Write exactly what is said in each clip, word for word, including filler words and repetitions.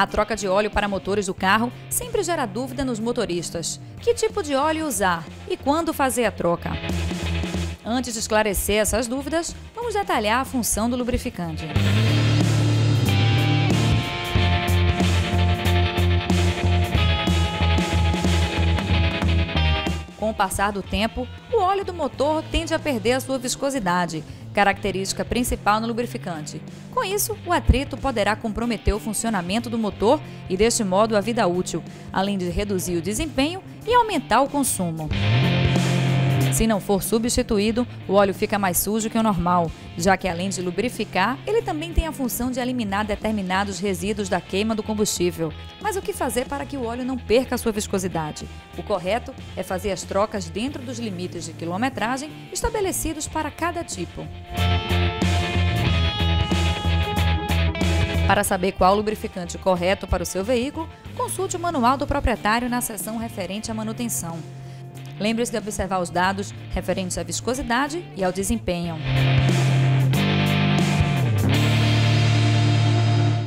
A troca de óleo para motores do carro sempre gera dúvida nos motoristas. Que tipo de óleo usar e quando fazer a troca? Antes de esclarecer essas dúvidas, vamos detalhar a função do lubrificante. Com o passar do tempo, o óleo do motor tende a perder a sua viscosidade, característica principal no lubrificante. Com isso, o atrito poderá comprometer o funcionamento do motor e, deste modo, a vida útil, além de reduzir o desempenho e aumentar o consumo. Se não for substituído, o óleo fica mais sujo que o normal, já que além de lubrificar, ele também tem a função de eliminar determinados resíduos da queima do combustível. Mas o que fazer para que o óleo não perca sua viscosidade? O correto é fazer as trocas dentro dos limites de quilometragem estabelecidos para cada tipo. Para saber qual lubrificante correto para o seu veículo, consulte o manual do proprietário na seção referente à manutenção. Lembre-se de observar os dados referentes à viscosidade e ao desempenho.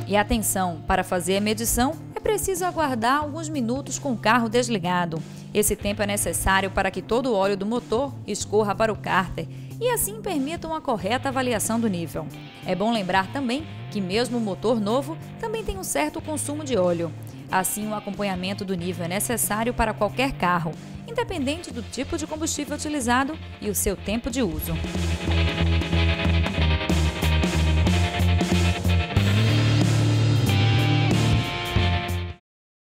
E atenção, para fazer a medição, é preciso aguardar alguns minutos com o carro desligado. Esse tempo é necessário para que todo o óleo do motor escorra para o cárter e assim permita uma correta avaliação do nível. É bom lembrar também que mesmo o motor novo também tem um certo consumo de óleo. Assim, o acompanhamento do nível é necessário para qualquer carro, independente do tipo de combustível utilizado e o seu tempo de uso.